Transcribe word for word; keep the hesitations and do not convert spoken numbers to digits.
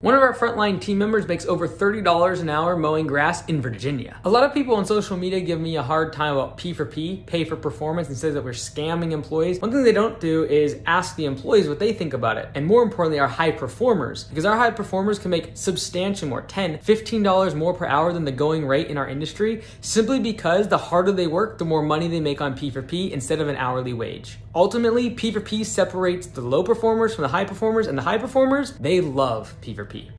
One of our frontline team members makes over thirty dollars an hour mowing grass in Virginia. A lot of people on social media give me a hard time about P four P, pay for performance, and says that we're scamming employees. One thing they don't do is ask the employees what they think about it, and more importantly, our high performers, because our high performers can make substantially more, ten, fifteen dollars more per hour than the going rate in our industry, simply because the harder they work, the more money they make on P four P instead of an hourly wage. Ultimately, P four P separates the low performers from the high performers, and the high performers, they love P four P.